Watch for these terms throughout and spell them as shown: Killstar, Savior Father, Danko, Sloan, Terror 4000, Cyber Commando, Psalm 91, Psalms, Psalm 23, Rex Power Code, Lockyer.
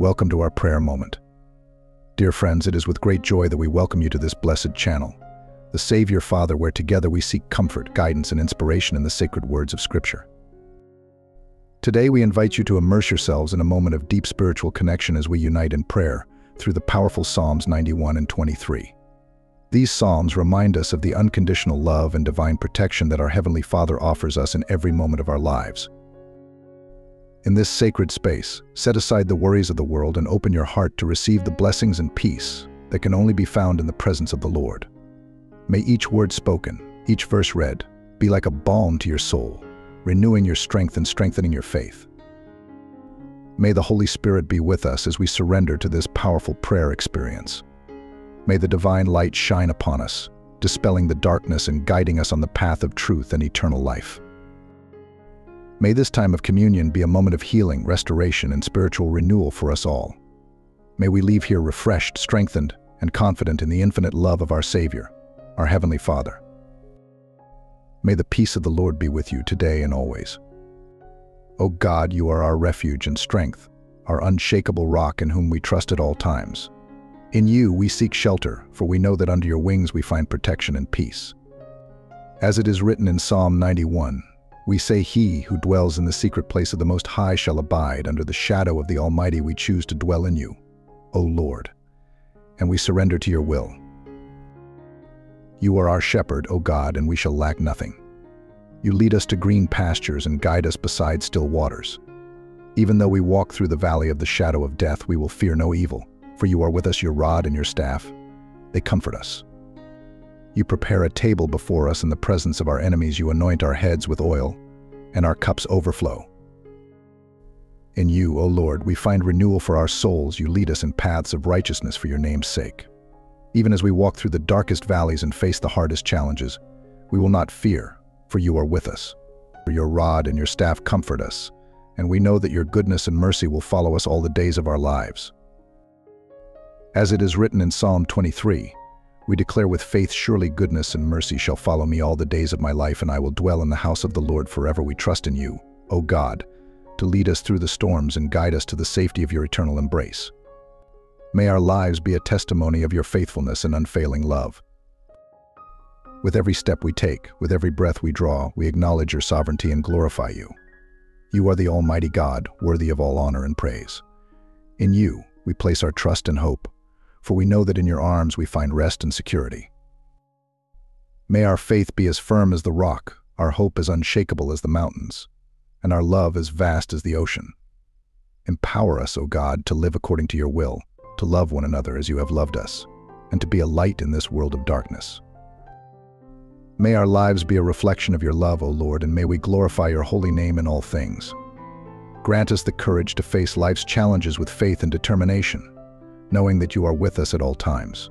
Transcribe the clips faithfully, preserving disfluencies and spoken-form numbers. Welcome to our prayer moment. Dear friends, it is with great joy that we welcome you to this blessed channel, the Savior Father, where together we seek comfort, guidance, and inspiration in the sacred words of Scripture. Today we invite you to immerse yourselves in a moment of deep spiritual connection as we unite in prayer through the powerful Psalms ninety-one and twenty-three. These Psalms remind us of the unconditional love and divine protection that our Heavenly Father offers us in every moment of our lives. In this sacred space, set aside the worries of the world and open your heart to receive the blessings and peace that can only be found in the presence of the Lord. May each word spoken, each verse read, be like a balm to your soul, renewing your strength and strengthening your faith. May the Holy Spirit be with us as we surrender to this powerful prayer experience. May the divine light shine upon us, dispelling the darkness and guiding us on the path of truth and eternal life. May this time of communion be a moment of healing, restoration, and spiritual renewal for us all. May we leave here refreshed, strengthened, and confident in the infinite love of our Savior, our Heavenly Father. May the peace of the Lord be with you today and always. O God, you are our refuge and strength, our unshakable rock in whom we trust at all times. In you we seek shelter, for we know that under your wings we find protection and peace. As it is written in Psalm ninety-one, we say, "He who dwells in the secret place of the Most High shall abide under the shadow of the Almighty." We choose to dwell in you, O Lord, and we surrender to your will. You are our shepherd, O God, and we shall lack nothing. You lead us to green pastures and guide us beside still waters. Even though we walk through the valley of the shadow of death, we will fear no evil, for you are with us, your rod and your staff. They comfort us. You prepare a table before us in the presence of our enemies. You anoint our heads with oil, and our cups overflow. In you, O Lord, we find renewal for our souls. You lead us in paths of righteousness for your name's sake. Even as we walk through the darkest valleys and face the hardest challenges, we will not fear, for you are with us. For your rod and your staff comfort us, and we know that your goodness and mercy will follow us all the days of our lives. As it is written in Psalm twenty-three, we declare with faith, "Surely goodness and mercy shall follow me all the days of my life, and I will dwell in the house of the Lord forever." We trust in you, O God, to lead us through the storms and guide us to the safety of your eternal embrace. May our lives be a testimony of your faithfulness and unfailing love. With every step we take, with every breath we draw, we acknowledge your sovereignty and glorify you. You are the Almighty God, worthy of all honor and praise. In you, we place our trust and hope, for we know that in your arms we find rest and security. May our faith be as firm as the rock, our hope as unshakable as the mountains, and our love as vast as the ocean. Empower us, O God, to live according to your will, to love one another as you have loved us, and to be a light in this world of darkness. May our lives be a reflection of your love, O Lord, and may we glorify your holy name in all things. Grant us the courage to face life's challenges with faith and determination, knowing that you are with us at all times.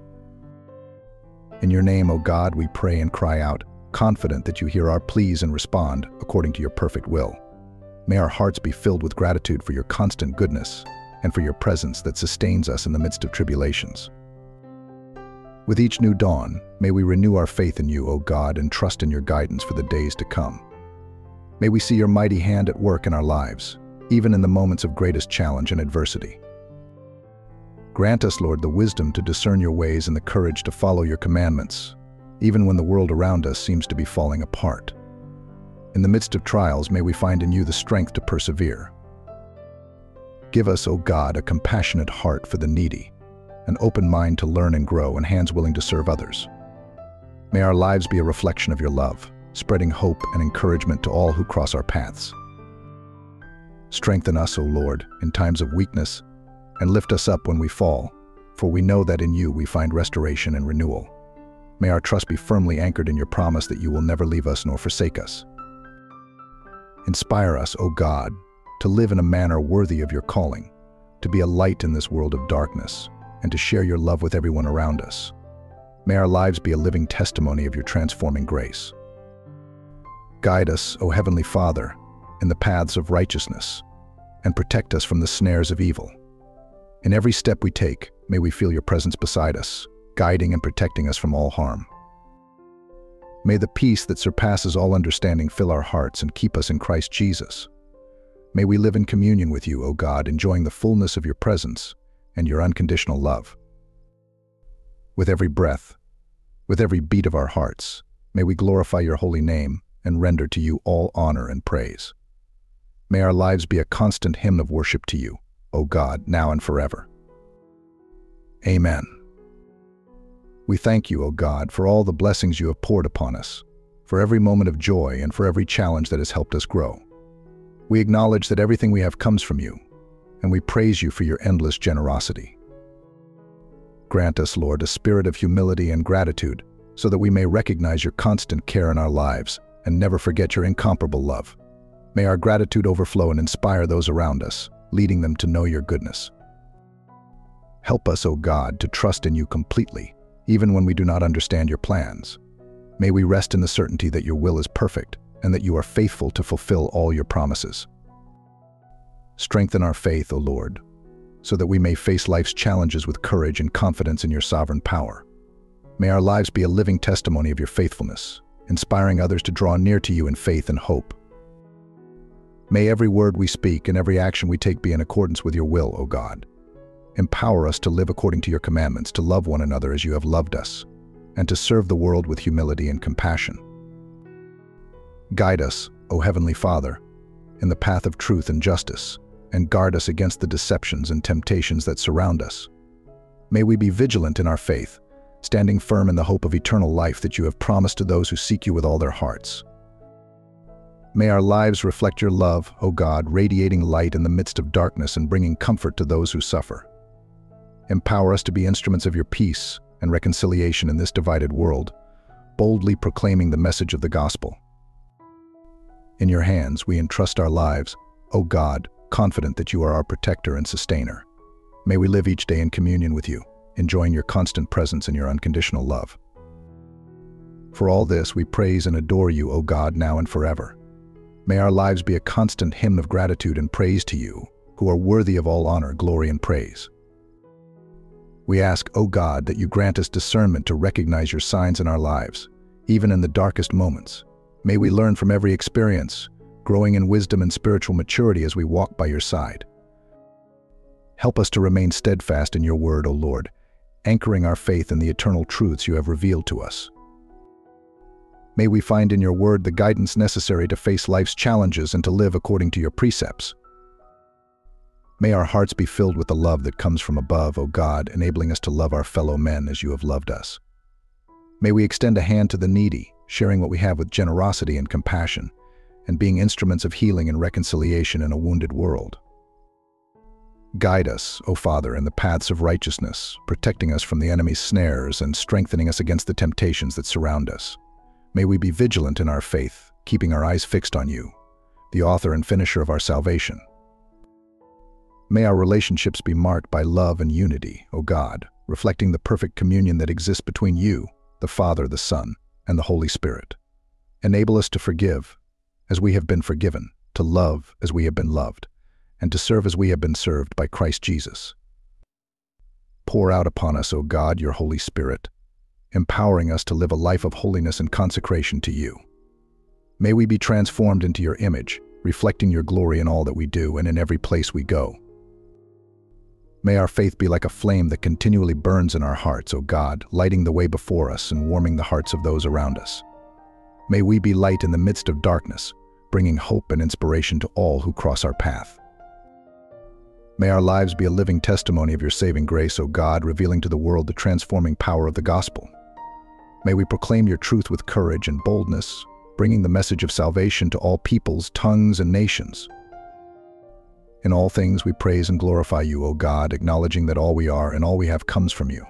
In your name, O God, we pray and cry out, confident that you hear our pleas and respond according to your perfect will. May our hearts be filled with gratitude for your constant goodness and for your presence that sustains us in the midst of tribulations. With each new dawn, may we renew our faith in you, O God, and trust in your guidance for the days to come. May we see your mighty hand at work in our lives, even in the moments of greatest challenge and adversity. Grant us, Lord, the wisdom to discern your ways and the courage to follow your commandments, even when the world around us seems to be falling apart. In the midst of trials, may we find in you the strength to persevere. Give us, O God, a compassionate heart for the needy, an open mind to learn and grow, and hands willing to serve others. May our lives be a reflection of your love, spreading hope and encouragement to all who cross our paths. Strengthen us, O Lord, in times of weakness, and lift us up when we fall, for we know that in you we find restoration and renewal. May our trust be firmly anchored in your promise that you will never leave us nor forsake us. Inspire us, O God, to live in a manner worthy of your calling, to be a light in this world of darkness, and to share your love with everyone around us. May our lives be a living testimony of your transforming grace. Guide us, O Heavenly Father, in the paths of righteousness, and protect us from the snares of evil. In every step we take, may we feel your presence beside us, guiding and protecting us from all harm. May the peace that surpasses all understanding fill our hearts and keep us in Christ Jesus. May we live in communion with you, O God, enjoying the fullness of your presence and your unconditional love. With every breath, with every beat of our hearts, may we glorify your holy name and render to you all honor and praise. May our lives be a constant hymn of worship to you, O God, now and forever. Amen. We thank you, O God, for all the blessings you have poured upon us, for every moment of joy and for every challenge that has helped us grow. We acknowledge that everything we have comes from you, and we praise you for your endless generosity. Grant us, Lord, a spirit of humility and gratitude, so that we may recognize your constant care in our lives and never forget your incomparable love. May our gratitude overflow and inspire those around us, leading them to know your goodness. Help us, O God, to trust in you completely, even when we do not understand your plans. May we rest in the certainty that your will is perfect and that you are faithful to fulfill all your promises. Strengthen our faith, O Lord, so that we may face life's challenges with courage and confidence in your sovereign power. May our lives be a living testimony of your faithfulness, inspiring others to draw near to you in faith and hope. May every word we speak and every action we take be in accordance with your will, O God. Empower us to live according to your commandments, to love one another as you have loved us, and to serve the world with humility and compassion. Guide us, O Heavenly Father, in the path of truth and justice, and guard us against the deceptions and temptations that surround us. May we be vigilant in our faith, standing firm in the hope of eternal life that you have promised to those who seek you with all their hearts. May our lives reflect your love, O God, radiating light in the midst of darkness and bringing comfort to those who suffer. Empower us to be instruments of your peace and reconciliation in this divided world, boldly proclaiming the message of the gospel. In your hands we entrust our lives, O God, confident that you are our protector and sustainer. May we live each day in communion with you, enjoying your constant presence and your unconditional love. For all this, we praise and adore you, O God, now and forever. May our lives be a constant hymn of gratitude and praise to you, who are worthy of all honor, glory, and praise. We ask, O God, that you grant us discernment to recognize your signs in our lives, even in the darkest moments. May we learn from every experience, growing in wisdom and spiritual maturity as we walk by your side. Help us to remain steadfast in your word, O Lord, anchoring our faith in the eternal truths you have revealed to us. May we find in your word the guidance necessary to face life's challenges and to live according to your precepts. May our hearts be filled with the love that comes from above, O God, enabling us to love our fellow men as you have loved us. May we extend a hand to the needy, sharing what we have with generosity and compassion, and being instruments of healing and reconciliation in a wounded world. Guide us, O Father, in the paths of righteousness, protecting us from the enemy's snares and strengthening us against the temptations that surround us. May we be vigilant in our faith, keeping our eyes fixed on you, the author and finisher of our salvation. May our relationships be marked by love and unity, O God, reflecting the perfect communion that exists between you, the Father, the Son, and the Holy Spirit. Enable us to forgive as we have been forgiven, to love as we have been loved, and to serve as we have been served by Christ Jesus. Pour out upon us, O God, your Holy Spirit, empowering us to live a life of holiness and consecration to you. May we be transformed into your image, reflecting your glory in all that we do and in every place we go. May our faith be like a flame that continually burns in our hearts, O God, lighting the way before us and warming the hearts of those around us. May we be light in the midst of darkness, bringing hope and inspiration to all who cross our path. May our lives be a living testimony of your saving grace, O God, revealing to the world the transforming power of the gospel. May we proclaim your truth with courage and boldness, bringing the message of salvation to all peoples, tongues, and nations. In all things we praise and glorify you, O God, acknowledging that all we are and all we have comes from you.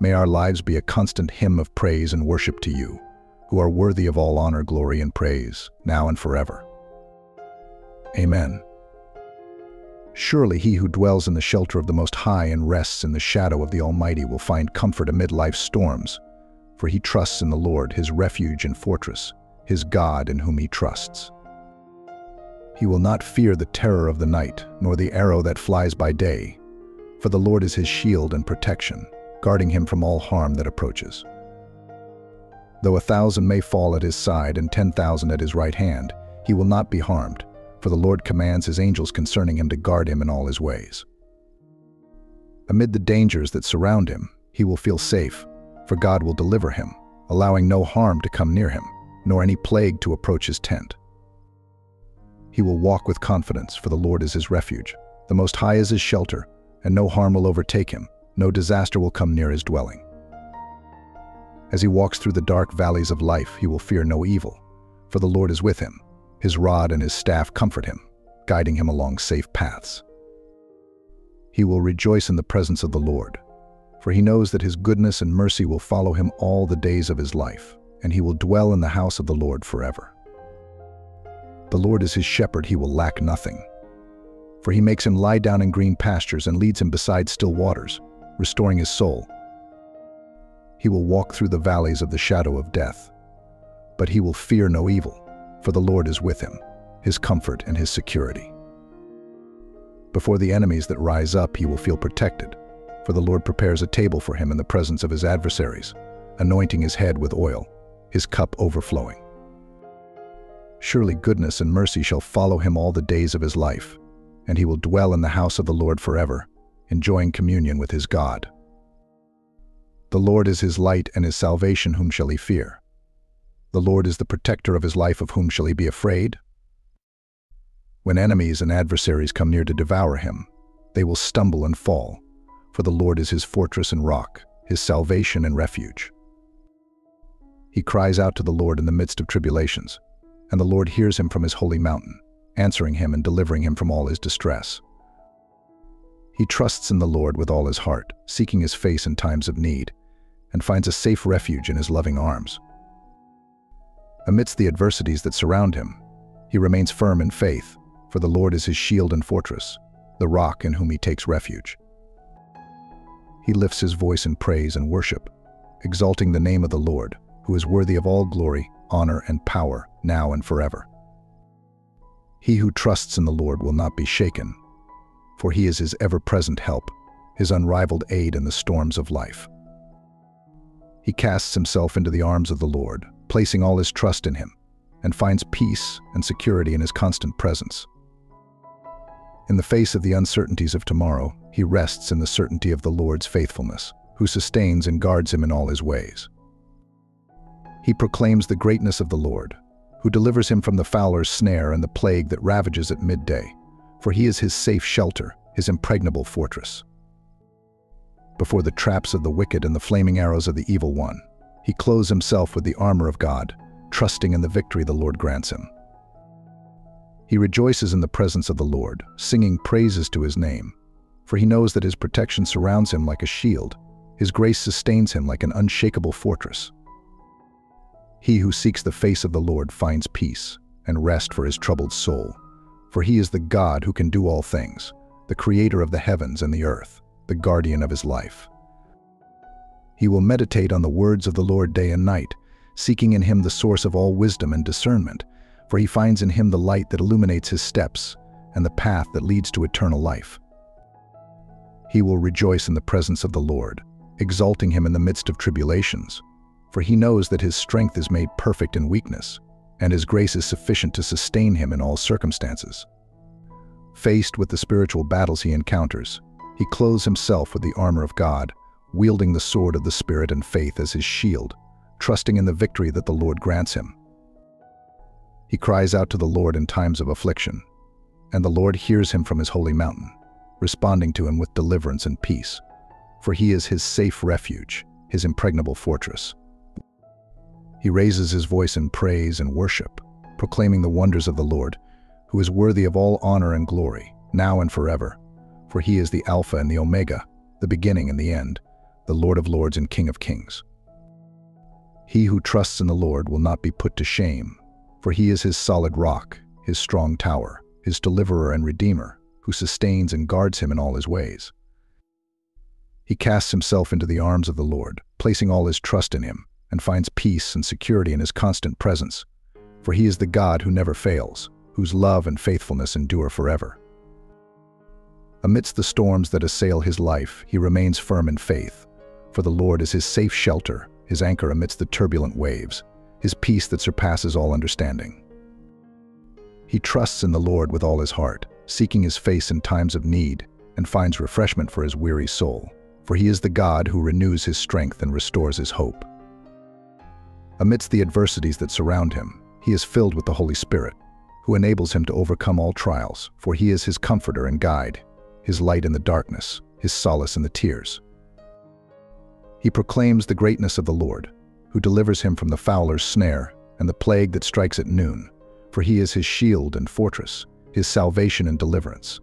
May our lives be a constant hymn of praise and worship to you, who are worthy of all honor, glory, and praise, now and forever. Amen. Surely he who dwells in the shelter of the Most High and rests in the shadow of the Almighty will find comfort amid life's storms, for he trusts in the Lord, his refuge and fortress, his God in whom he trusts. He will not fear the terror of the night, nor the arrow that flies by day, for the Lord is his shield and protection, guarding him from all harm that approaches. Though a thousand may fall at his side and ten thousand at his right hand, he will not be harmed. for the Lord commands his angels concerning him to guard him in all his ways. Amid the dangers that surround him, he will feel safe, for God will deliver him, allowing no harm to come near him, nor any plague to approach his tent. He will walk with confidence, for the Lord is his refuge. The Most High is his shelter, and no harm will overtake him, no disaster will come near his dwelling. As he walks through the dark valleys of life, he will fear no evil, for the Lord is with him. His rod and his staff comfort him, guiding him along safe paths. He will rejoice in the presence of the Lord, for he knows that his goodness and mercy will follow him all the days of his life, and he will dwell in the house of the Lord forever. The Lord is his shepherd, he will lack nothing. For he makes him lie down in green pastures and leads him beside still waters, restoring his soul. He will walk through the valleys of the shadow of death, but he will fear no evil, for the Lord is with him, his comfort and his security. Before the enemies that rise up, he will feel protected, for the Lord prepares a table for him in the presence of his adversaries, anointing his head with oil, his cup overflowing. Surely goodness and mercy shall follow him all the days of his life, and he will dwell in the house of the Lord forever, enjoying communion with his God. The Lord is his light and his salvation, whom shall he fear? The Lord is the protector of his life, of whom shall he be afraid? When enemies and adversaries come near to devour him, they will stumble and fall, for the Lord is his fortress and rock, his salvation and refuge. He cries out to the Lord in the midst of tribulations, and the Lord hears him from his holy mountain, answering him and delivering him from all his distress. He trusts in the Lord with all his heart, seeking his face in times of need, and finds a safe refuge in his loving arms. Amidst the adversities that surround him, he remains firm in faith, for the Lord is his shield and fortress, the rock in whom he takes refuge. He lifts his voice in praise and worship, exalting the name of the Lord, who is worthy of all glory, honor, and power, now and forever. He who trusts in the Lord will not be shaken, for he is his ever-present help, his unrivaled aid in the storms of life. He casts himself into the arms of the Lord, placing all his trust in him, and finds peace and security in his constant presence. In the face of the uncertainties of tomorrow, he rests in the certainty of the Lord's faithfulness, who sustains and guards him in all his ways. He proclaims the greatness of the Lord, who delivers him from the fowler's snare and the plague that ravages at midday, for he is his safe shelter, his impregnable fortress. Before the traps of the wicked and the flaming arrows of the evil one, he clothes himself with the armor of God, trusting in the victory the Lord grants him. He rejoices in the presence of the Lord, singing praises to his name, for he knows that his protection surrounds him like a shield, his grace sustains him like an unshakable fortress. He who seeks the face of the Lord finds peace and rest for his troubled soul, for he is the God who can do all things, the creator of the heavens and the earth, the guardian of his life. He will meditate on the words of the Lord day and night, seeking in him the source of all wisdom and discernment, for he finds in him the light that illuminates his steps and the path that leads to eternal life. He will rejoice in the presence of the Lord, exalting him in the midst of tribulations, for he knows that his strength is made perfect in weakness, and his grace is sufficient to sustain him in all circumstances. Faced with the spiritual battles he encounters, he clothes himself with the armor of God, wielding the sword of the Spirit and faith as his shield, trusting in the victory that the Lord grants him. He cries out to the Lord in times of affliction, and the Lord hears him from his holy mountain, responding to him with deliverance and peace, for he is his safe refuge, his impregnable fortress. He raises his voice in praise and worship, proclaiming the wonders of the Lord, who is worthy of all honor and glory, now and forever, for he is the Alpha and the Omega, the beginning and the end, the Lord of Lords and King of Kings. He who trusts in the Lord will not be put to shame, for he is his solid rock, his strong tower, his deliverer and redeemer, who sustains and guards him in all his ways. He casts himself into the arms of the Lord, placing all his trust in him, and finds peace and security in his constant presence, for he is the God who never fails, whose love and faithfulness endure forever. Amidst the storms that assail his life, he remains firm in faith, for the Lord is his safe shelter, his anchor amidst the turbulent waves, his peace that surpasses all understanding. He trusts in the Lord with all his heart, seeking his face in times of need, and finds refreshment for his weary soul, for he is the God who renews his strength and restores his hope. Amidst the adversities that surround him, he is filled with the Holy Spirit, who enables him to overcome all trials, for he is his comforter and guide, his light in the darkness, his solace in the tears. He proclaims the greatness of the Lord, who delivers him from the fowler's snare and the plague that strikes at noon, for he is his shield and fortress, his salvation and deliverance.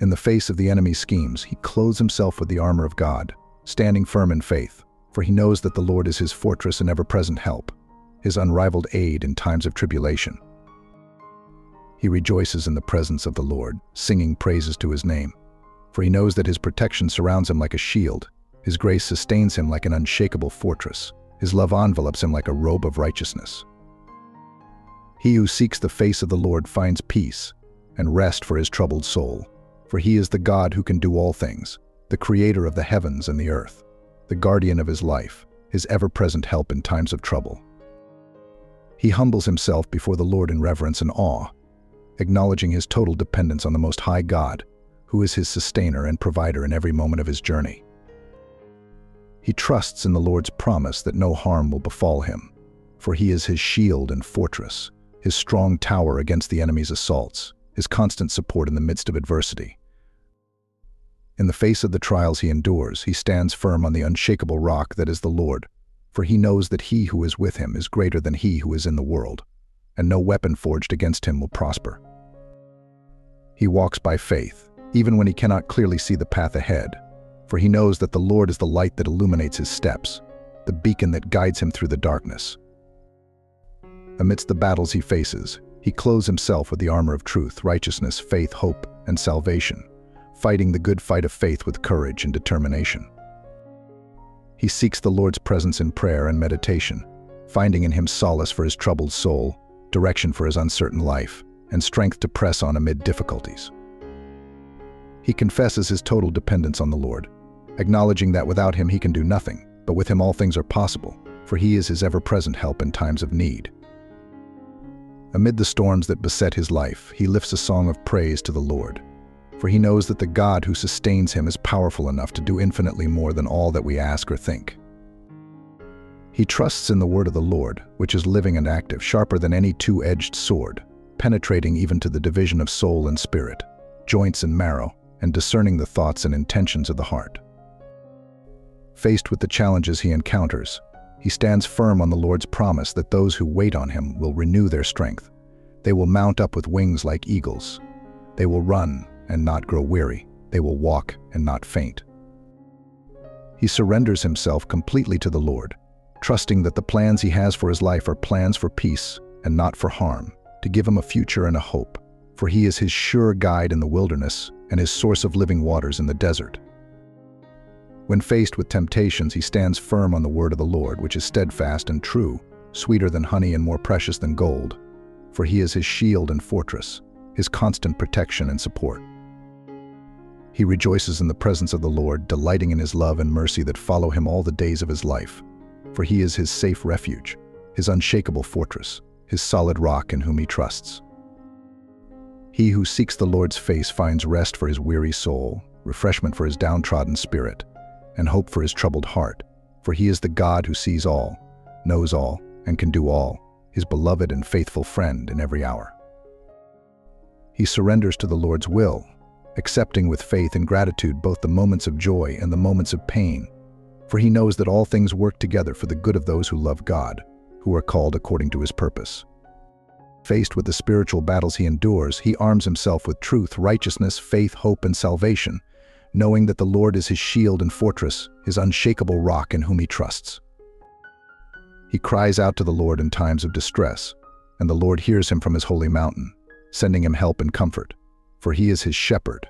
In the face of the enemy's schemes, he clothes himself with the armor of God, standing firm in faith, for he knows that the Lord is his fortress and ever-present help, his unrivaled aid in times of tribulation. He rejoices in the presence of the Lord, singing praises to his name, for he knows that his protection surrounds him like a shield, his grace sustains him like an unshakable fortress, his love envelops him like a robe of righteousness. He who seeks the face of the Lord finds peace and rest for his troubled soul, for he is the God who can do all things, the creator of the heavens and the earth, the guardian of his life, his ever-present help in times of trouble. He humbles himself before the Lord in reverence and awe, acknowledging his total dependence on the Most High God, who is his sustainer and provider in every moment of his journey. He trusts in the Lord's promise that no harm will befall him, for he is his shield and fortress, his strong tower against the enemy's assaults, his constant support in the midst of adversity. In the face of the trials he endures, he stands firm on the unshakable rock that is the Lord, for he knows that he who is with him is greater than he who is in the world, and no weapon forged against him will prosper. He walks by faith, even when he cannot clearly see the path ahead, for he knows that the Lord is the light that illuminates his steps, the beacon that guides him through the darkness. Amidst the battles he faces, he clothes himself with the armor of truth, righteousness, faith, hope, and salvation, fighting the good fight of faith with courage and determination. He seeks the Lord's presence in prayer and meditation, finding in him solace for his troubled soul, direction for his uncertain life, and strength to press on amid difficulties. He confesses his total dependence on the Lord, acknowledging that without him he can do nothing, but with him all things are possible, for he is his ever-present help in times of need. Amid the storms that beset his life, he lifts a song of praise to the Lord, for he knows that the God who sustains him is powerful enough to do infinitely more than all that we ask or think. He trusts in the word of the Lord, which is living and active, sharper than any two-edged sword, penetrating even to the division of soul and spirit, joints and marrow, and discerning the thoughts and intentions of the heart. Faced with the challenges he encounters, he stands firm on the Lord's promise that those who wait on him will renew their strength. They will mount up with wings like eagles. They will run and not grow weary. They will walk and not faint. He surrenders himself completely to the Lord, trusting that the plans he has for his life are plans for peace and not for harm, to give him a future and a hope, for he is his sure guide in the wilderness and his source of living waters in the desert. When faced with temptations, he stands firm on the word of the Lord, which is steadfast and true, sweeter than honey and more precious than gold, for he is his shield and fortress, his constant protection and support. He rejoices in the presence of the Lord, delighting in his love and mercy that follow him all the days of his life, for he is his safe refuge, his unshakable fortress, his solid rock in whom he trusts. He who seeks the Lord's face finds rest for his weary soul, refreshment for his downtrodden spirit, and hope for his troubled heart, for he is the God who sees all, knows all, and can do all, his beloved and faithful friend in every hour. He surrenders to the Lord's will, accepting with faith and gratitude both the moments of joy and the moments of pain, for he knows that all things work together for the good of those who love God, who are called according to his purpose. Faced with the spiritual battles he endures, he arms himself with truth, righteousness, faith, hope, and salvation, knowing that the Lord is his shield and fortress, his unshakable rock in whom he trusts. He cries out to the Lord in times of distress, and the Lord hears him from his holy mountain, sending him help and comfort, for he is his shepherd,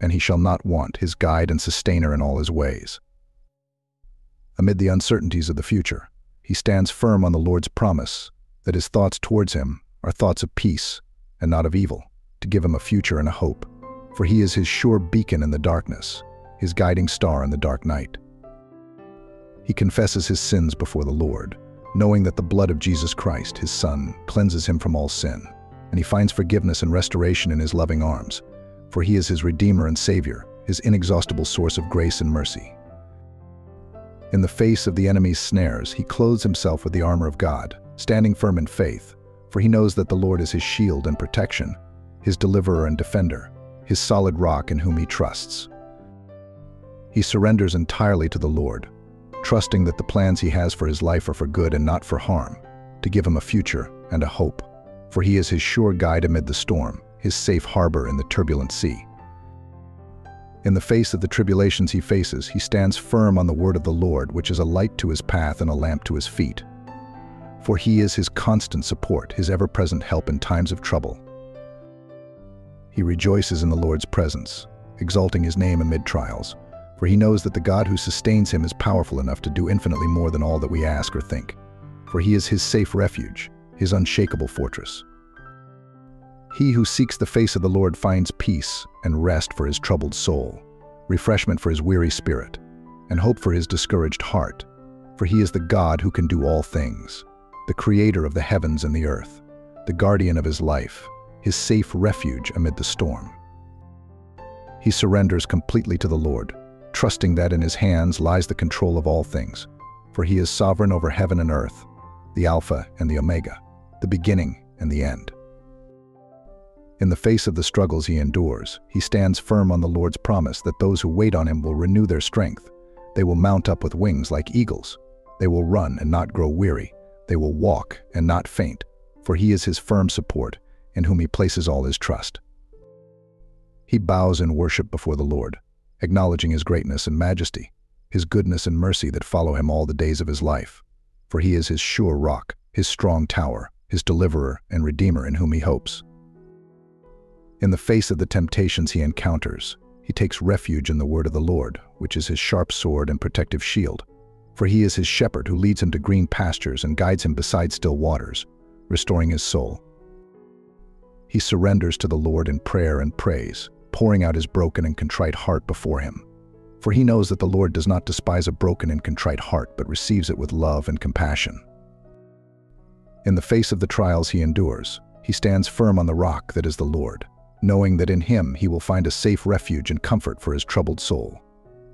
and he shall not want, his guide and sustainer in all his ways. Amid the uncertainties of the future, he stands firm on the Lord's promise that his thoughts towards him are thoughts of peace and not of evil, to give him a future and a hope, for he is his sure beacon in the darkness, his guiding star in the dark night. He confesses his sins before the Lord, knowing that the blood of Jesus Christ, his Son, cleanses him from all sin, and he finds forgiveness and restoration in his loving arms, for he is his Redeemer and Savior, his inexhaustible source of grace and mercy. In the face of the enemy's snares, he clothes himself with the armor of God, standing firm in faith, for he knows that the Lord is his shield and protection, his deliverer and defender, his solid rock in whom he trusts. He surrenders entirely to the Lord, trusting that the plans he has for his life are for good and not for harm, to give him a future and a hope, for he is his sure guide amid the storm, his safe harbor in the turbulent sea. In the face of the tribulations he faces, he stands firm on the word of the Lord, which is a light to his path and a lamp to his feet. For he is his constant support, his ever-present help in times of trouble. He rejoices in the Lord's presence, exalting his name amid trials, for he knows that the God who sustains him is powerful enough to do infinitely more than all that we ask or think, for he is his safe refuge, his unshakable fortress. He who seeks the face of the Lord finds peace and rest for his troubled soul, refreshment for his weary spirit, and hope for his discouraged heart, for he is the God who can do all things, the creator of the heavens and the earth, the guardian of his life, his safe refuge amid the storm. He surrenders completely to the Lord, trusting that in his hands lies the control of all things, for he is sovereign over heaven and earth, the Alpha and the Omega, the beginning and the end. In the face of the struggles he endures, he stands firm on the Lord's promise that those who wait on him will renew their strength. They will mount up with wings like eagles. They will run and not grow weary. They will walk and not faint, for he is his firm support, in whom he places all his trust. He bows in worship before the Lord, acknowledging his greatness and majesty, his goodness and mercy that follow him all the days of his life, for he is his sure rock, his strong tower, his deliverer and redeemer in whom he hopes. In the face of the temptations he encounters, he takes refuge in the word of the Lord, which is his sharp sword and protective shield, for he is his shepherd who leads him to green pastures and guides him beside still waters, restoring his soul. He surrenders to the Lord in prayer and praise, pouring out his broken and contrite heart before him, for he knows that the Lord does not despise a broken and contrite heart, but receives it with love and compassion. In the face of the trials he endures, he stands firm on the rock that is the Lord, knowing that in him he will find a safe refuge and comfort for his troubled soul.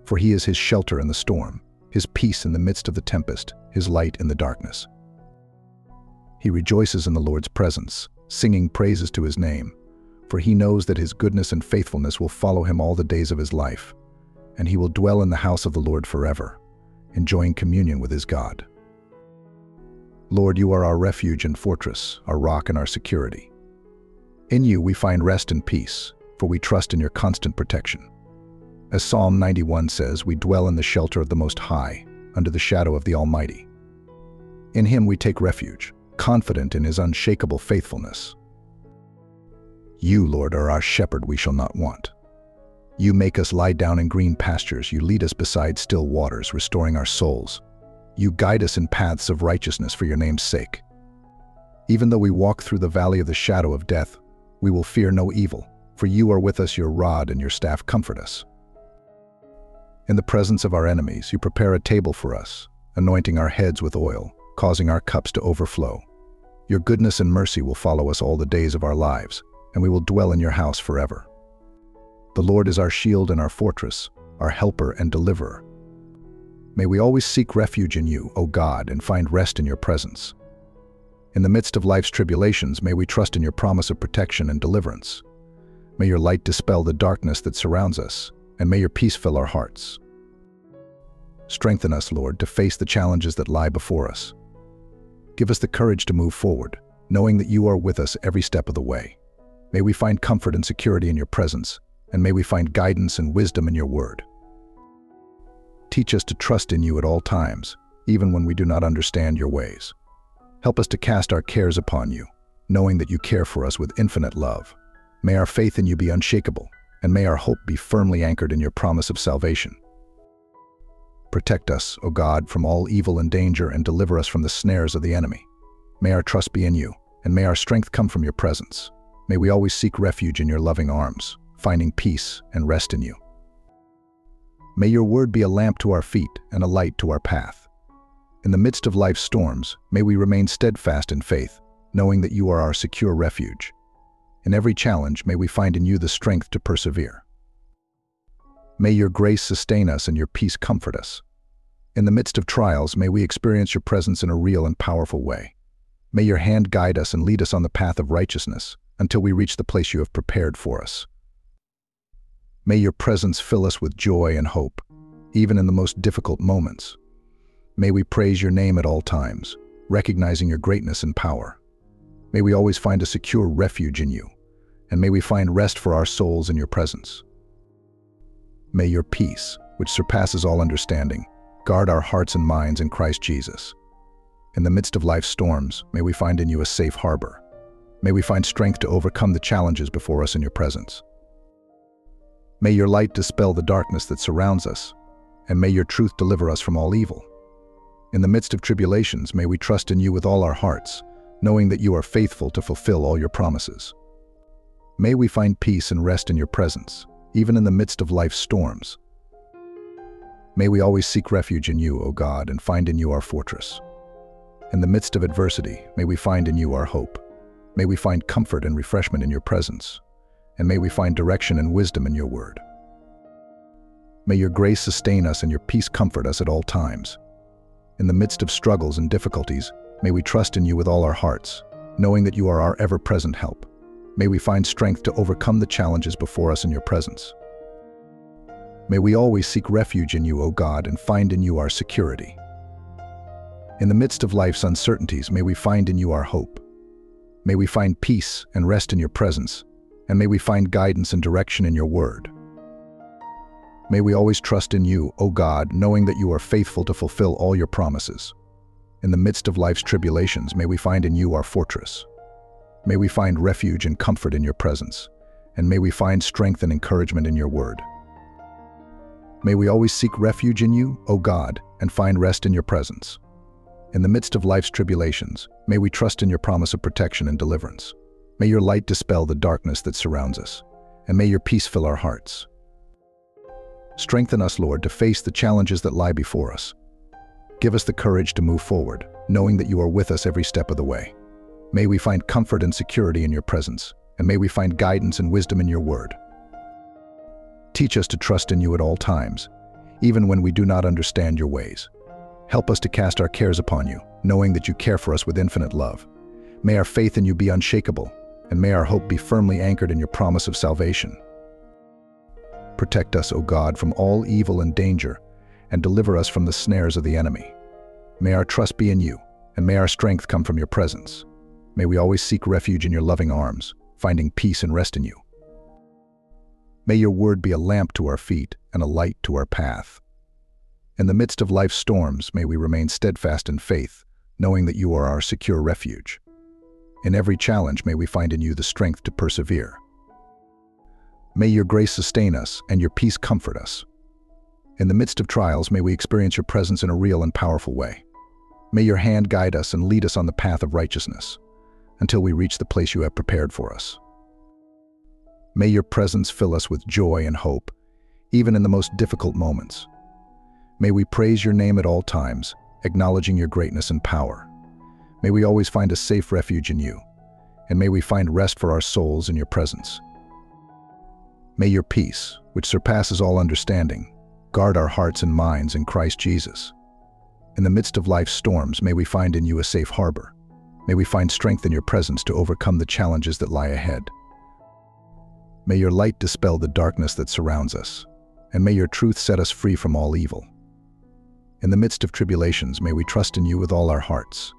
For he is his shelter in the storm, his peace in the midst of the tempest, his light in the darkness. He rejoices in the Lord's presence, singing praises to his name, for he knows that his goodness and faithfulness will follow him all the days of his life, and he will dwell in the house of the Lord forever, enjoying communion with his God. Lord, you are our refuge and fortress, our rock and our security. In you we find rest and peace, for we trust in your constant protection. As Psalm ninety-one says, we dwell in the shelter of the Most High, under the shadow of the Almighty. In him we take refuge, confident in his unshakable faithfulness. You, Lord, are our shepherd, we shall not want. You make us lie down in green pastures, you lead us beside still waters, restoring our souls. You guide us in paths of righteousness for your name's sake. Even though we walk through the valley of the shadow of death, we will fear no evil, for you are with us, your rod and your staff comfort us. In the presence of our enemies, you prepare a table for us, anointing our heads with oil, causing our cups to overflow. Your goodness and mercy will follow us all the days of our lives, and we will dwell in your house forever. The Lord is our shield and our fortress, our helper and deliverer. May we always seek refuge in you, O God, and find rest in your presence. In the midst of life's tribulations, may we trust in your promise of protection and deliverance. May your light dispel the darkness that surrounds us, and may your peace fill our hearts. Strengthen us, Lord, to face the challenges that lie before us. Give us the courage to move forward, knowing that you are with us every step of the way. May we find comfort and security in your presence, and may we find guidance and wisdom in your word. Teach us to trust in you at all times, even when we do not understand your ways. Help us to cast our cares upon you, knowing that you care for us with infinite love. May our faith in you be unshakable, and may our hope be firmly anchored in your promise of salvation. Protect us, O God, from all evil and danger, and deliver us from the snares of the enemy. May our trust be in you, and may our strength come from your presence. May we always seek refuge in your loving arms, finding peace and rest in you. May your word be a lamp to our feet and a light to our path. In the midst of life's storms, may we remain steadfast in faith, knowing that you are our secure refuge, In every challenge, may we find in you the strength to persevere. May your grace sustain us and your peace comfort us. In the midst of trials, may we experience your presence in a real and powerful way. May your hand guide us and lead us on the path of righteousness until we reach the place you have prepared for us. May your presence fill us with joy and hope, even in the most difficult moments. May we praise your name at all times, recognizing your greatness and power. May we always find a secure refuge in you, and may we find rest for our souls in your presence. May your peace, which surpasses all understanding, guard our hearts and minds in Christ Jesus. In the midst of life's storms, may we find in you a safe harbor. May we find strength to overcome the challenges before us in your presence. May your light dispel the darkness that surrounds us, and may your truth deliver us from all evil. In the midst of tribulations, may we trust in you with all our hearts, knowing that you are faithful to fulfill all your promises. May we find peace and rest in your presence, even in the midst of life's storms. May we always seek refuge in you, O God, and find in you our fortress. In the midst of adversity, may we find in you our hope. May we find comfort and refreshment in your presence, and may we find direction and wisdom in your word. May your grace sustain us and your peace comfort us at all times. In the midst of struggles and difficulties, may we trust in you with all our hearts, knowing that you are our ever-present help. May we find strength to overcome the challenges before us in your presence. May we always seek refuge in you, O God, and find in you our security. In the midst of life's uncertainties, may we find in you our hope. May we find peace and rest in your presence, and may we find guidance and direction in your word. May we always trust in you, O God, knowing that you are faithful to fulfill all your promises. In the midst of life's tribulations, may we find in you our fortress. May we find refuge and comfort in your presence, and may we find strength and encouragement in your word. May we always seek refuge in you, O God, and find rest in your presence. In the midst of life's tribulations, may we trust in your promise of protection and deliverance. May your light dispel the darkness that surrounds us, and may your peace fill our hearts. Strengthen us, Lord, to face the challenges that lie before us. Give us the courage to move forward, knowing that you are with us every step of the way. May we find comfort and security in your presence, and may we find guidance and wisdom in your word. Teach us to trust in you at all times, even when we do not understand your ways. Help us to cast our cares upon you, knowing that you care for us with infinite love. May our faith in you be unshakable, and may our hope be firmly anchored in your promise of salvation. Protect us, O God, from all evil and danger, and deliver us from the snares of the enemy. May our trust be in you, and may our strength come from your presence. May we always seek refuge in your loving arms, finding peace and rest in you. May your word be a lamp to our feet and a light to our path. In the midst of life's storms, may we remain steadfast in faith, knowing that you are our secure refuge. In every challenge, may we find in you the strength to persevere. May your grace sustain us and your peace comfort us. In the midst of trials, may we experience your presence in a real and powerful way. May your hand guide us and lead us on the path of righteousness until we reach the place you have prepared for us. May your presence fill us with joy and hope, even in the most difficult moments. May we praise your name at all times, acknowledging your greatness and power. May we always find a safe refuge in you, and may we find rest for our souls in your presence. May your peace, which surpasses all understanding, guard our hearts and minds in Christ Jesus. In the midst of life's storms, may we find in you a safe harbor. May we find strength in your presence to overcome the challenges that lie ahead. May your light dispel the darkness that surrounds us, and may your truth set us free from all evil. In the midst of tribulations, may we trust in you with all our hearts,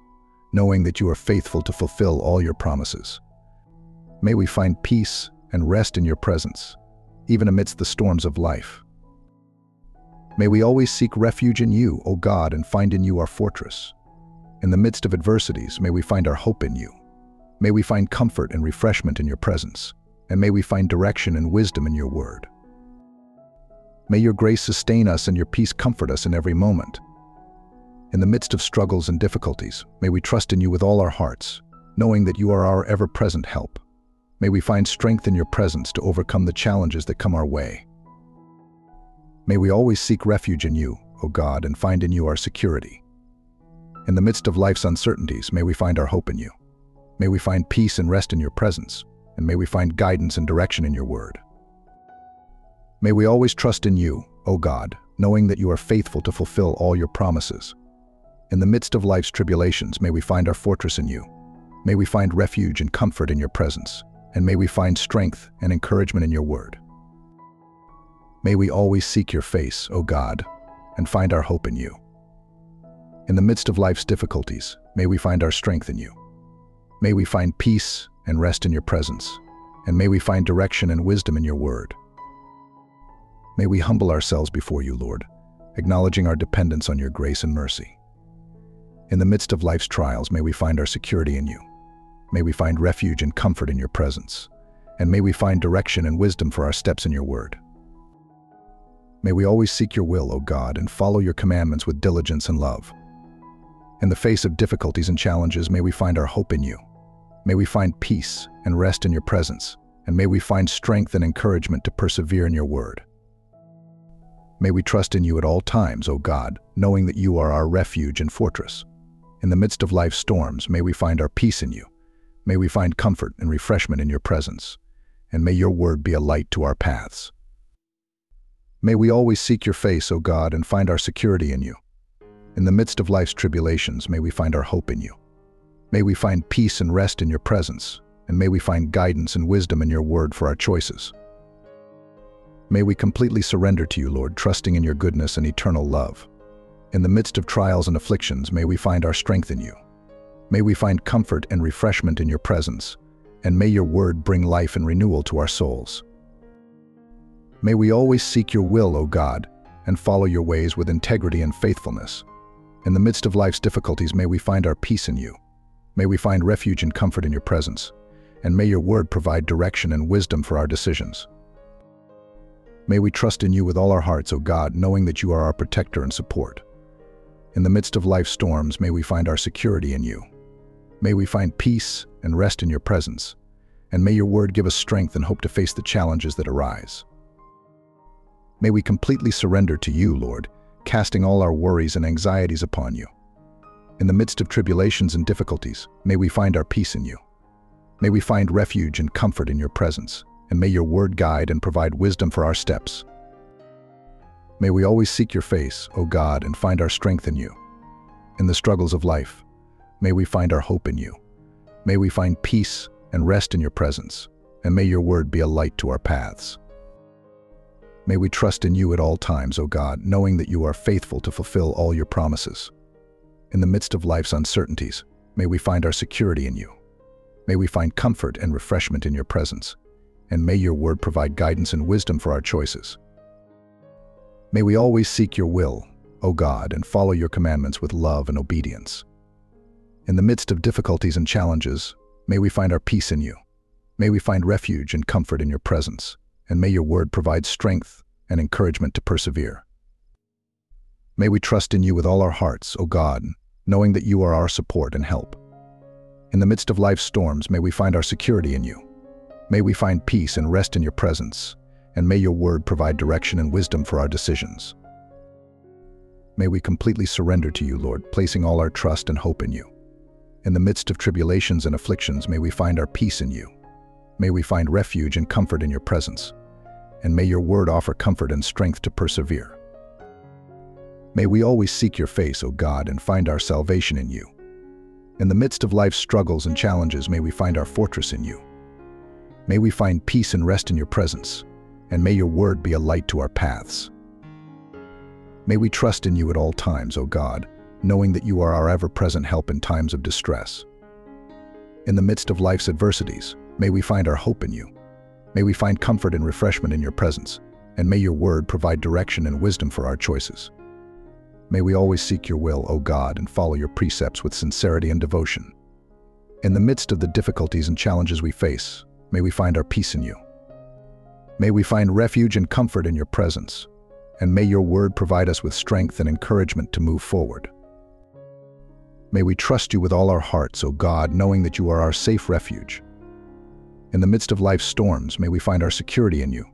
knowing that you are faithful to fulfill all your promises. May we find peace and rest in your presence, even amidst the storms of life. May we always seek refuge in you, O God, and find in you our fortress. In the midst of adversities, may we find our hope in you. May we find comfort and refreshment in your presence, and may we find direction and wisdom in your word. May your grace sustain us and your peace comfort us in every moment. In the midst of struggles and difficulties, may we trust in you with all our hearts, knowing that you are our ever-present help. May we find strength in your presence to overcome the challenges that come our way. May we always seek refuge in you, O God, and find in you our security. In the midst of life's uncertainties, may we find our hope in you. May we find peace and rest in your presence, and may we find guidance and direction in your word. May we always trust in you, O God, knowing that you are faithful to fulfill all your promises. In the midst of life's tribulations, may we find our fortress in you. May we find refuge and comfort in your presence, and may we find strength and encouragement in your word. May we always seek your face, O God, and find our hope in you. In the midst of life's difficulties, may we find our strength in you. May we find peace and rest in your presence, and may we find direction and wisdom in your word. May we humble ourselves before you, Lord, acknowledging our dependence on your grace and mercy. In the midst of life's trials, may we find our security in you. May we find refuge and comfort in your presence, and may we find direction and wisdom for our steps in your word. May we always seek your will, O God, and follow your commandments with diligence and love. In the face of difficulties and challenges, may we find our hope in you. May we find peace and rest in your presence, and may we find strength and encouragement to persevere in your word. May we trust in you at all times, O God, knowing that you are our refuge and fortress. In the midst of life's storms, may we find our peace in you. May we find comfort and refreshment in your presence, and may your word be a light to our paths. May we always seek your face, O God, and find our security in you. In the midst of life's tribulations, may we find our hope in you. May we find peace and rest in your presence, and may we find guidance and wisdom in your word for our choices. May we completely surrender to you, Lord, trusting in your goodness and eternal love. In the midst of trials and afflictions, may we find our strength in you. May we find comfort and refreshment in your presence, and may your word bring life and renewal to our souls. May we always seek your will, O God, and follow your ways with integrity and faithfulness. In the midst of life's difficulties, may we find our peace in you. May we find refuge and comfort in your presence, and may your word provide direction and wisdom for our decisions. May we trust in you with all our hearts, O God, knowing that you are our protector and support. In the midst of life's storms, may we find our security in you. May we find peace and rest in your presence, and may your word give us strength and hope to face the challenges that arise. May we completely surrender to you, Lord, casting all our worries and anxieties upon you. In the midst of tribulations and difficulties, may we find our peace in you. May we find refuge and comfort in your presence, and may your word guide and provide wisdom for our steps. May we always seek your face, O God, and find our strength in you. In the struggles of life, may we find our hope in you. May we find peace and rest in your presence, and may your word be a light to our paths. May we trust in you at all times, O God, knowing that you are faithful to fulfill all your promises. In the midst of life's uncertainties, may we find our security in you. May we find comfort and refreshment in your presence, and may your word provide guidance and wisdom for our choices. May we always seek your will, O God, and follow your commandments with love and obedience. In the midst of difficulties and challenges, may we find our peace in you. May we find refuge and comfort in your presence, and may your word provide strength and encouragement to persevere. May we trust in you with all our hearts, O God, knowing that you are our support and help. In the midst of life's storms, may we find our security in you. May we find peace and rest in your presence, and may your word provide direction and wisdom for our decisions. May we completely surrender to you, Lord, placing all our trust and hope in you. In the midst of tribulations and afflictions, may we find our peace in you. May we find refuge and comfort in your presence, and may your word offer comfort and strength to persevere. May we always seek your face, O God, and find our salvation in you. In the midst of life's struggles and challenges, may we find our fortress in you. May we find peace and rest in your presence, and may your word be a light to our paths. May we trust in you at all times, O God, knowing that you are our ever-present help in times of distress. In the midst of life's adversities, may we find our hope in you. May we find comfort and refreshment in your presence, and may your word provide direction and wisdom for our choices. May we always seek your will, O God, and follow your precepts with sincerity and devotion. In the midst of the difficulties and challenges we face, may we find our peace in you. May we find refuge and comfort in your presence, and may your word provide us with strength and encouragement to move forward. May we trust you with all our hearts, O God, knowing that you are our safe refuge. In the midst of life's storms, may we find our security in you.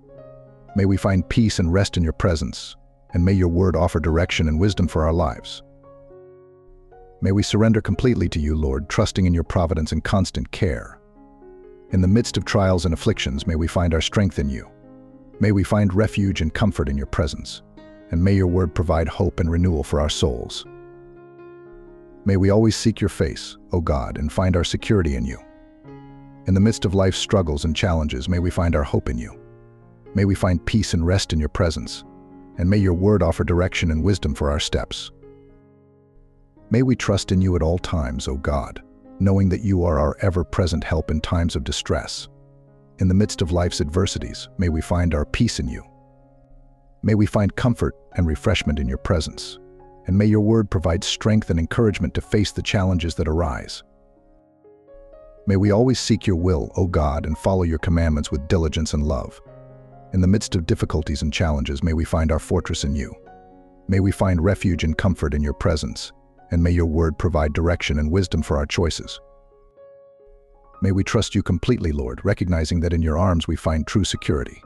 May we find peace and rest in your presence, and may your word offer direction and wisdom for our lives. May we surrender completely to you, Lord, trusting in your providence and constant care. In the midst of trials and afflictions, may we find our strength in you. May we find refuge and comfort in your presence. And may your word provide hope and renewal for our souls. May we always seek your face, O God, and find our security in you. In the midst of life's struggles and challenges, may we find our hope in you. May we find peace and rest in your presence, and may your word offer direction and wisdom for our steps. May we trust in you at all times, O God, knowing that you are our ever-present help in times of distress. In the midst of life's adversities, may we find our peace in you. May we find comfort and refreshment in your presence, and may your word provide strength and encouragement to face the challenges that arise. May we always seek your will, O God, and follow your commandments with diligence and love. In the midst of difficulties and challenges, may we find our fortress in you. May we find refuge and comfort in your presence, and may your word provide direction and wisdom for our choices. May we trust you completely, Lord, recognizing that in your arms we find true security.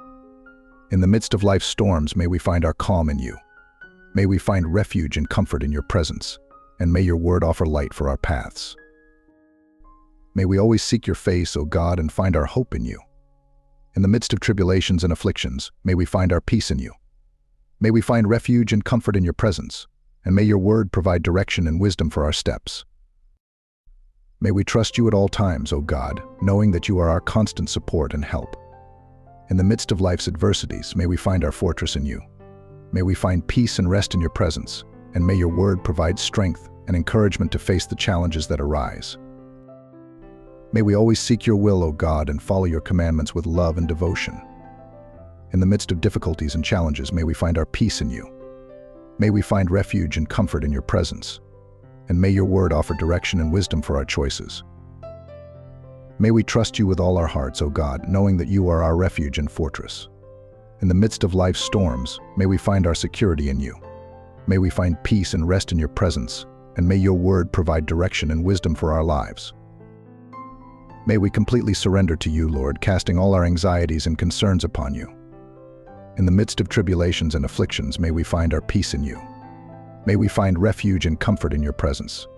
In the midst of life's storms, may we find our calm in you. May we find refuge and comfort in your presence, and may your word offer light for our paths. May we always seek your face, O God, and find our hope in you. In the midst of tribulations and afflictions, may we find our peace in you. May we find refuge and comfort in your presence, and may your word provide direction and wisdom for our steps. May we trust you at all times, O God, knowing that you are our constant support and help. In the midst of life's adversities, may we find our fortress in you. May we find peace and rest in your presence, and may your word provide strength and encouragement to face the challenges that arise. May we always seek your will, O God, and follow your commandments with love and devotion. In the midst of difficulties and challenges, may we find our peace in you. May we find refuge and comfort in your presence, and may your word offer direction and wisdom for our choices. May we trust you with all our hearts, O God, knowing that you are our refuge and fortress. In the midst of life's storms, may we find our security in you. May we find peace and rest in your presence, and may your word provide direction and wisdom for our lives. May we completely surrender to you, Lord, casting all our anxieties and concerns upon you. In the midst of tribulations and afflictions, may we find our peace in you. May we find refuge and comfort in your presence,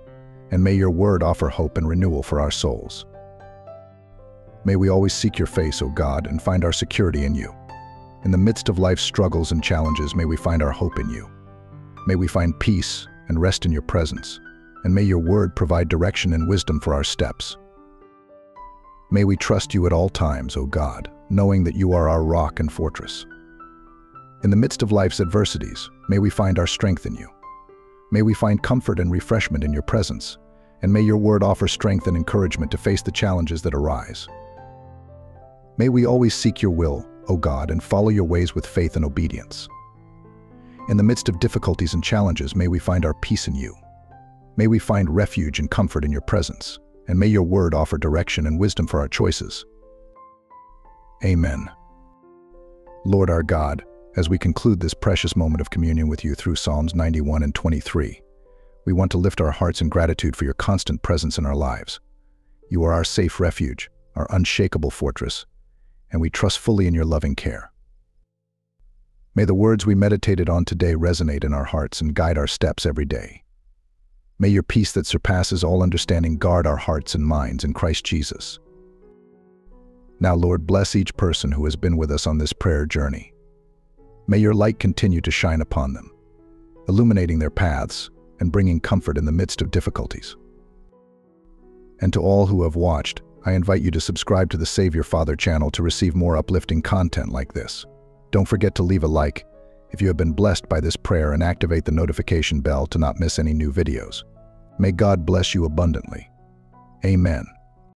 and may your word offer hope and renewal for our souls. May we always seek your face, O God, and find our security in you. In the midst of life's struggles and challenges, may we find our hope in you. May we find peace and rest in your presence, and may your word provide direction and wisdom for our steps. May we trust you at all times, O God, knowing that you are our rock and fortress. In the midst of life's adversities, may we find our strength in you. May we find comfort and refreshment in your presence, and may your word offer strength and encouragement to face the challenges that arise. May we always seek your will, O God, and follow your ways with faith and obedience. In the midst of difficulties and challenges, may we find our peace in you. May we find refuge and comfort in your presence, and may your word offer direction and wisdom for our choices. Amen. Lord our God, as we conclude this precious moment of communion with you through Psalms ninety-one and twenty-three, we want to lift our hearts in gratitude for your constant presence in our lives. You are our safe refuge, our unshakable fortress, and we trust fully in your loving care. May the words we meditated on today resonate in our hearts and guide our steps every day. May your peace that surpasses all understanding guard our hearts and minds in Christ Jesus. Now, Lord, bless each person who has been with us on this prayer journey. May your light continue to shine upon them, illuminating their paths and bringing comfort in the midst of difficulties. And to all who have watched, I invite you to subscribe to the Savior Father channel to receive more uplifting content like this. Don't forget to leave a like if you have been blessed by this prayer and activate the notification bell to not miss any new videos. May God bless you abundantly. Amen.